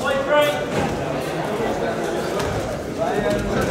Point break.